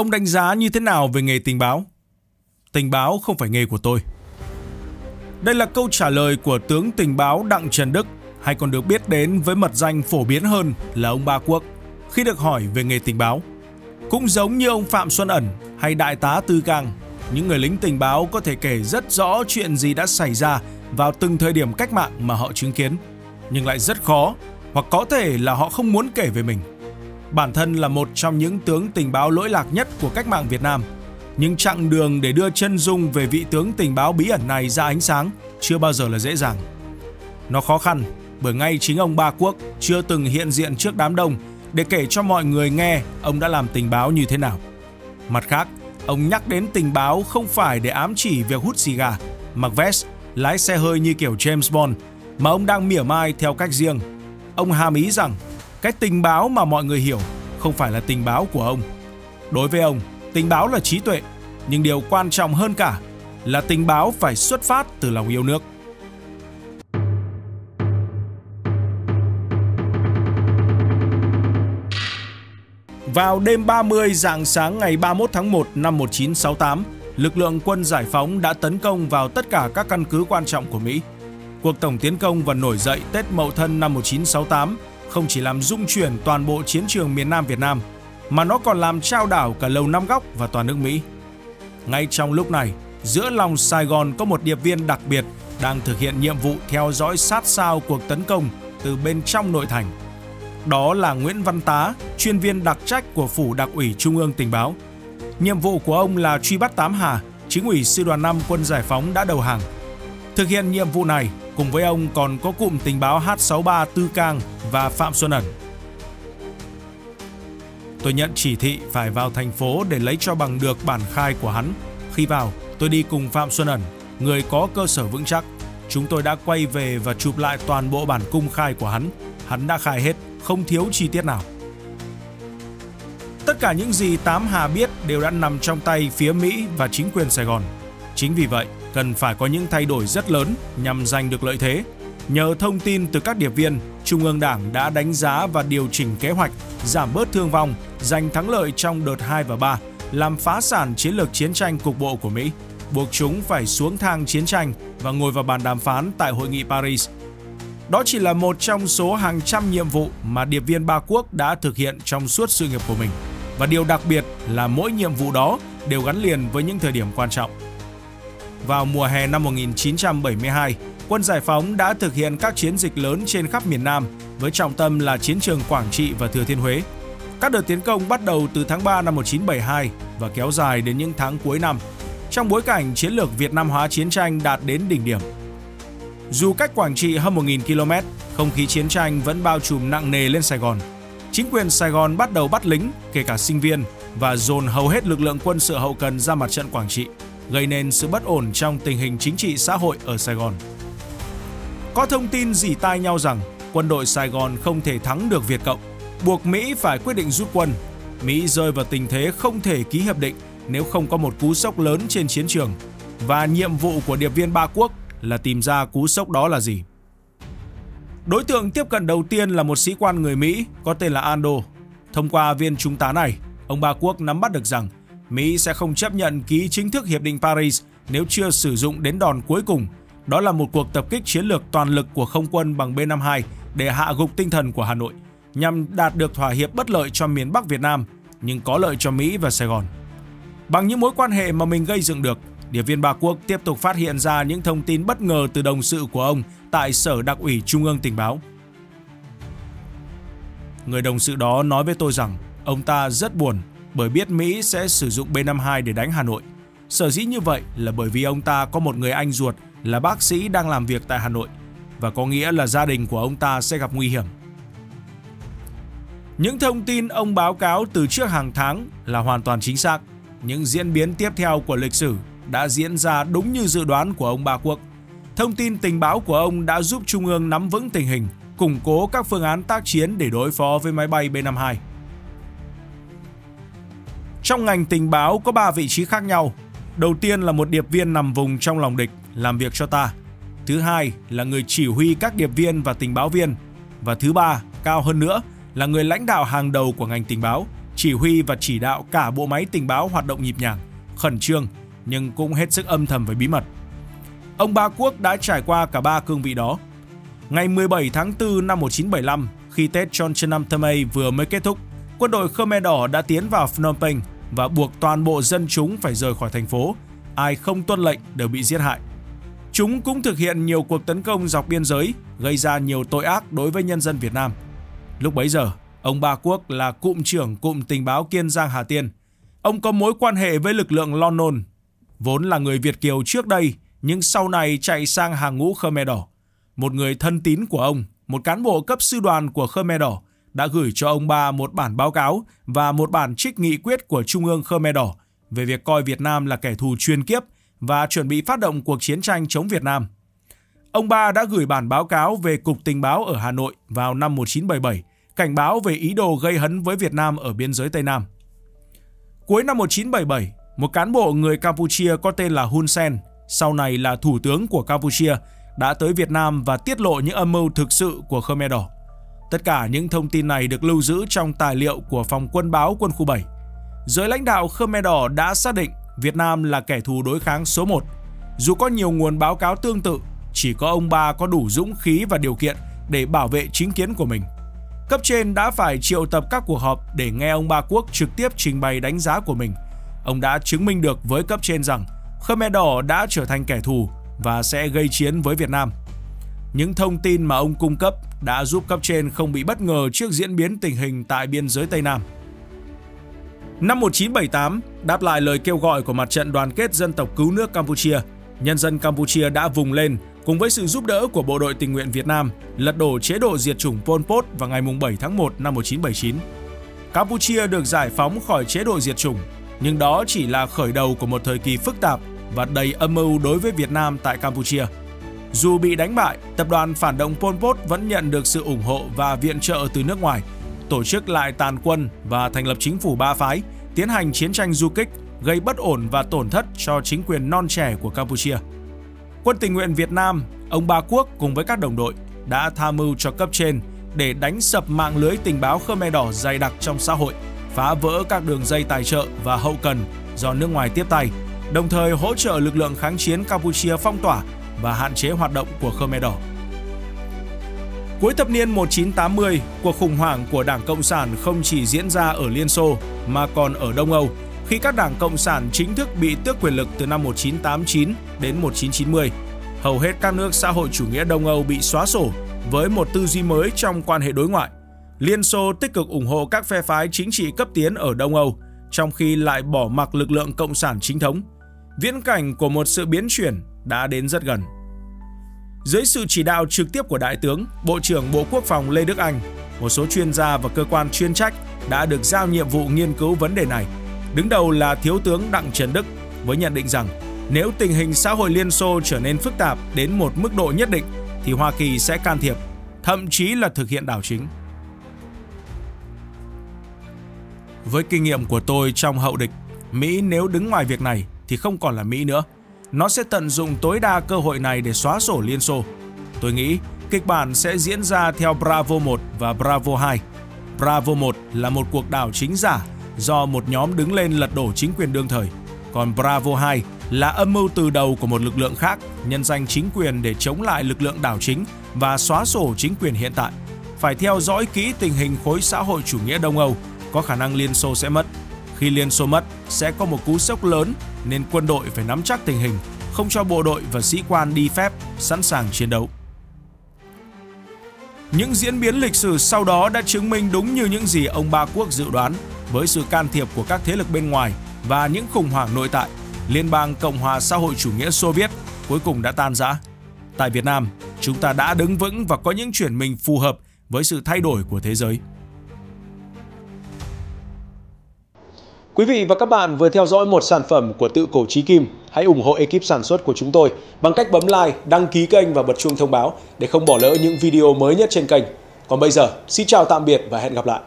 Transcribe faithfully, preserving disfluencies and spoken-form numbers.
Ông đánh giá như thế nào về nghề tình báo? Tình báo không phải nghề của tôi. Đây là câu trả lời của tướng tình báo Đặng Trần Đức, hay còn được biết đến với mật danh phổ biến hơn là ông Ba Quốc, khi được hỏi về nghề tình báo. Cũng giống như ông Phạm Xuân Ẩn hay đại tá Tư Cang, những người lính tình báo có thể kể rất rõ chuyện gì đã xảy ra vào từng thời điểm cách mạng mà họ chứng kiến, nhưng lại rất khó, hoặc có thể là họ không muốn kể về mình. Bản thân là một trong những tướng tình báo lỗi lạc nhất của cách mạng Việt Nam, nhưng chặng đường để đưa chân dung về vị tướng tình báo bí ẩn này ra ánh sáng chưa bao giờ là dễ dàng. Nó khó khăn bởi ngay chính ông Ba Quốc chưa từng hiện diện trước đám đông để kể cho mọi người nghe ông đã làm tình báo như thế nào. Mặt khác, ông nhắc đến tình báo không phải để ám chỉ việc hút xì gà, mặc vest, lái xe hơi như kiểu James Bond, mà ông đang mỉa mai theo cách riêng. Ông hàm ý rằng cái tình báo mà mọi người hiểu không phải là tình báo của ông. Đối với ông, tình báo là trí tuệ, nhưng điều quan trọng hơn cả là tình báo phải xuất phát từ lòng yêu nước. Vào đêm ba mươi rạng sáng ngày ba mươi mốt tháng một năm một nghìn chín trăm sáu mươi tám, lực lượng quân giải phóng đã tấn công vào tất cả các căn cứ quan trọng của Mỹ. Cuộc tổng tiến công và nổi dậy Tết Mậu Thân năm một nghìn chín trăm sáu mươi tám không chỉ làm rung chuyển toàn bộ chiến trường miền Nam Việt Nam, mà nó còn làm chao đảo cả Lầu Năm Góc và toàn nước Mỹ. Ngay trong lúc này, giữa lòng Sài Gòn có một điệp viên đặc biệt đang thực hiện nhiệm vụ theo dõi sát sao cuộc tấn công từ bên trong nội thành. Đó là Nguyễn Văn Tá, chuyên viên đặc trách của Phủ Đặc ủy Trung ương Tình báo. Nhiệm vụ của ông là truy bắt Tám Hà, chính ủy Sư đoàn năm Quân Giải phóng đã đầu hàng. Thực hiện nhiệm vụ này, cùng với ông còn có cụm tình báo H sáu ba Tư Cang và Phạm Xuân Ẩn. Tôi nhận chỉ thị phải vào thành phố để lấy cho bằng được bản khai của hắn. Khi vào, tôi đi cùng Phạm Xuân Ẩn, người có cơ sở vững chắc. Chúng tôi đã quay về và chụp lại toàn bộ bản cung khai của hắn. Hắn đã khai hết, không thiếu chi tiết nào. Tất cả những gì Tám Hà biết đều đã nằm trong tay phía Mỹ và chính quyền Sài Gòn. Chính vì vậy, cần phải có những thay đổi rất lớn nhằm giành được lợi thế. Nhờ thông tin từ các điệp viên, Trung ương Đảng đã đánh giá và điều chỉnh kế hoạch, giảm bớt thương vong, giành thắng lợi trong đợt hai và ba, làm phá sản chiến lược chiến tranh cục bộ của Mỹ, buộc chúng phải xuống thang chiến tranh và ngồi vào bàn đàm phán tại Hội nghị Paris. Đó chỉ là một trong số hàng trăm nhiệm vụ mà điệp viên Ba Quốc đã thực hiện trong suốt sự nghiệp của mình. Và điều đặc biệt là mỗi nhiệm vụ đó đều gắn liền với những thời điểm quan trọng. Vào mùa hè năm một nghìn chín trăm bảy mươi hai, Quân Giải phóng đã thực hiện các chiến dịch lớn trên khắp miền Nam với trọng tâm là chiến trường Quảng Trị và Thừa Thiên Huế. Các đợt tiến công bắt đầu từ tháng ba năm một nghìn chín trăm bảy mươi hai và kéo dài đến những tháng cuối năm, trong bối cảnh chiến lược Việt Nam hóa chiến tranh đạt đến đỉnh điểm. Dù cách Quảng Trị hơn một nghìn ki lô mét, không khí chiến tranh vẫn bao trùm nặng nề lên Sài Gòn. Chính quyền Sài Gòn bắt đầu bắt lính, kể cả sinh viên, và dồn hầu hết lực lượng quân sự hậu cần ra mặt trận Quảng Trị, gây nên sự bất ổn trong tình hình chính trị xã hội ở Sài Gòn. Có thông tin rỉ tai nhau rằng quân đội Sài Gòn không thể thắng được Việt Cộng, buộc Mỹ phải quyết định rút quân. Mỹ rơi vào tình thế không thể ký hiệp định nếu không có một cú sốc lớn trên chiến trường, và nhiệm vụ của điệp viên Ba Quốc là tìm ra cú sốc đó là gì. Đối tượng tiếp cận đầu tiên là một sĩ quan người Mỹ có tên là Ando. Thông qua viên trung tá này, ông Ba Quốc nắm bắt được rằng Mỹ sẽ không chấp nhận ký chính thức Hiệp định Paris nếu chưa sử dụng đến đòn cuối cùng. Đó là một cuộc tập kích chiến lược toàn lực của không quân bằng B năm mươi hai để hạ gục tinh thần của Hà Nội, nhằm đạt được thỏa hiệp bất lợi cho miền Bắc Việt Nam, nhưng có lợi cho Mỹ và Sài Gòn. Bằng những mối quan hệ mà mình gây dựng được, điệp viên Ba Quốc tiếp tục phát hiện ra những thông tin bất ngờ từ đồng sự của ông tại Sở Đặc ủy Trung ương Tình báo. Người đồng sự đó nói với tôi rằng ông ta rất buồn bởi biết Mỹ sẽ sử dụng B năm mươi hai để đánh Hà Nội. Sở dĩ như vậy là bởi vì ông ta có một người anh ruột là bác sĩ đang làm việc tại Hà Nội, và có nghĩa là gia đình của ông ta sẽ gặp nguy hiểm. Những thông tin ông báo cáo từ trước hàng tháng là hoàn toàn chính xác. Những diễn biến tiếp theo của lịch sử đã diễn ra đúng như dự đoán của ông Ba Quốc. Thông tin tình báo của ông đã giúp Trung ương nắm vững tình hình, củng cố các phương án tác chiến để đối phó với máy bay B năm mươi hai. Trong ngành tình báo có ba vị trí khác nhau. Đầu tiên là một điệp viên nằm vùng trong lòng địch làm việc cho ta. Thứ hai là người chỉ huy các điệp viên và tình báo viên. Và thứ ba, cao hơn nữa, là người lãnh đạo hàng đầu của ngành tình báo, chỉ huy và chỉ đạo cả bộ máy tình báo hoạt động nhịp nhàng, khẩn trương nhưng cũng hết sức âm thầm với bí mật. Ông Ba Quốc đã trải qua cả ba cương vị đó. Ngày mười bảy tháng tư năm một nghìn chín trăm bảy mươi lăm, khi Tết Chon Chon Thame vừa mới kết thúc, quân đội Khmer Đỏ đã tiến vào Phnom Penh và buộc toàn bộ dân chúng phải rời khỏi thành phố. Ai không tuân lệnh đều bị giết hại. Chúng cũng thực hiện nhiều cuộc tấn công dọc biên giới, gây ra nhiều tội ác đối với nhân dân Việt Nam. Lúc bấy giờ, ông Ba Quốc là cụm trưởng cụm tình báo Kiên Giang Hà Tiên. Ông có mối quan hệ với lực lượng Lon Nol, vốn là người Việt Kiều trước đây nhưng sau này chạy sang hàng ngũ Khmer Đỏ. Một người thân tín của ông, một cán bộ cấp sư đoàn của Khmer Đỏ, đã gửi cho ông Ba một bản báo cáo và một bản trích nghị quyết của Trung ương Khmer Đỏ về việc coi Việt Nam là kẻ thù chuyên kiếp và chuẩn bị phát động cuộc chiến tranh chống Việt Nam. Ông Ba đã gửi bản báo cáo về Cục Tình báo ở Hà Nội vào năm một nghìn chín trăm bảy mươi bảy, cảnh báo về ý đồ gây hấn với Việt Nam ở biên giới Tây Nam. Cuối năm một nghìn chín trăm bảy mươi bảy, một cán bộ người Campuchia có tên là Hun Sen, sau này là thủ tướng của Campuchia, đã tới Việt Nam và tiết lộ những âm mưu thực sự của Khmer Đỏ. Tất cả những thông tin này được lưu giữ trong tài liệu của phòng quân báo quân khu bảy. Giới lãnh đạo Khmer Đỏ đã xác định Việt Nam là kẻ thù đối kháng số một. Dù có nhiều nguồn báo cáo tương tự, chỉ có ông Ba có đủ dũng khí và điều kiện để bảo vệ chính kiến của mình. Cấp trên đã phải triệu tập các cuộc họp để nghe ông Ba Quốc trực tiếp trình bày đánh giá của mình. Ông đã chứng minh được với cấp trên rằng Khmer Đỏ đã trở thành kẻ thù và sẽ gây chiến với Việt Nam. Những thông tin mà ông cung cấp đã giúp cấp trên không bị bất ngờ trước diễn biến tình hình tại biên giới Tây Nam. Năm một nghìn chín trăm bảy mươi tám, đáp lại lời kêu gọi của mặt trận đoàn kết dân tộc cứu nước Campuchia, nhân dân Campuchia đã vùng lên cùng với sự giúp đỡ của bộ đội tình nguyện Việt Nam lật đổ chế độ diệt chủng Pol Pot vào ngày bảy tháng một năm một nghìn chín trăm bảy mươi chín. Campuchia được giải phóng khỏi chế độ diệt chủng, nhưng đó chỉ là khởi đầu của một thời kỳ phức tạp và đầy âm mưu đối với Việt Nam tại Campuchia. Dù bị đánh bại, tập đoàn phản động Pol Pot vẫn nhận được sự ủng hộ và viện trợ từ nước ngoài, tổ chức lại tàn quân và thành lập chính phủ ba phái, tiến hành chiến tranh du kích, gây bất ổn và tổn thất cho chính quyền non trẻ của Campuchia. Quân tình nguyện Việt Nam, ông Ba Quốc cùng với các đồng đội đã tham mưu cho cấp trên để đánh sập mạng lưới tình báo Khmer Đỏ dày đặc trong xã hội, phá vỡ các đường dây tài trợ và hậu cần do nước ngoài tiếp tay, đồng thời hỗ trợ lực lượng kháng chiến Campuchia phong tỏa và hạn chế hoạt động của Khmer Đỏ. Cuối thập niên một nghìn chín trăm tám mươi, cuộc khủng hoảng của Đảng Cộng sản không chỉ diễn ra ở Liên Xô mà còn ở Đông Âu, khi các đảng Cộng sản chính thức bị tước quyền lực từ năm một nghìn chín trăm tám mươi chín đến một nghìn chín trăm chín mươi. Hầu hết các nước xã hội chủ nghĩa Đông Âu bị xóa sổ với một tư duy mới trong quan hệ đối ngoại. Liên Xô tích cực ủng hộ các phe phái chính trị cấp tiến ở Đông Âu, trong khi lại bỏ mặc lực lượng Cộng sản chính thống. Viễn cảnh của một sự biến chuyển đã đến rất gần. Dưới sự chỉ đạo trực tiếp của Đại tướng, Bộ trưởng Bộ Quốc phòng Lê Đức Anh, một số chuyên gia và cơ quan chuyên trách đã được giao nhiệm vụ nghiên cứu vấn đề này. Đứng đầu là Thiếu tướng Đặng Trần Đức với nhận định rằng nếu tình hình xã hội Liên Xô trở nên phức tạp đến một mức độ nhất định thì Hoa Kỳ sẽ can thiệp, thậm chí là thực hiện đảo chính. Với kinh nghiệm của tôi trong hậu địch, Mỹ nếu đứng ngoài việc này thì không còn là Mỹ nữa. Nó sẽ tận dụng tối đa cơ hội này để xóa sổ Liên Xô. Tôi nghĩ kịch bản sẽ diễn ra theo Bravo một và Bravo hai. Bravo một là một cuộc đảo chính giả do một nhóm đứng lên lật đổ chính quyền đương thời. Còn Bravo hai là âm mưu từ đầu của một lực lượng khác nhân danh chính quyền để chống lại lực lượng đảo chính và xóa sổ chính quyền hiện tại. Phải theo dõi kỹ tình hình khối xã hội chủ nghĩa Đông Âu, có khả năng Liên Xô sẽ mất. Khi Liên Xô mất, sẽ có một cú sốc lớn nên quân đội phải nắm chắc tình hình, không cho bộ đội và sĩ quan đi phép, sẵn sàng chiến đấu. Những diễn biến lịch sử sau đó đã chứng minh đúng như những gì ông Ba Quốc dự đoán. Với sự can thiệp của các thế lực bên ngoài và những khủng hoảng nội tại, Liên bang Cộng hòa xã hội chủ nghĩa Xô Viết cuối cùng đã tan rã. Tại Việt Nam, chúng ta đã đứng vững và có những chuyển mình phù hợp với sự thay đổi của thế giới. Quý vị và các bạn vừa theo dõi một sản phẩm của Tự Cổ Chí Kim. Hãy ủng hộ ekip sản xuất của chúng tôi bằng cách bấm like, đăng ký kênh và bật chuông thông báo để không bỏ lỡ những video mới nhất trên kênh. Còn bây giờ, xin chào tạm biệt và hẹn gặp lại!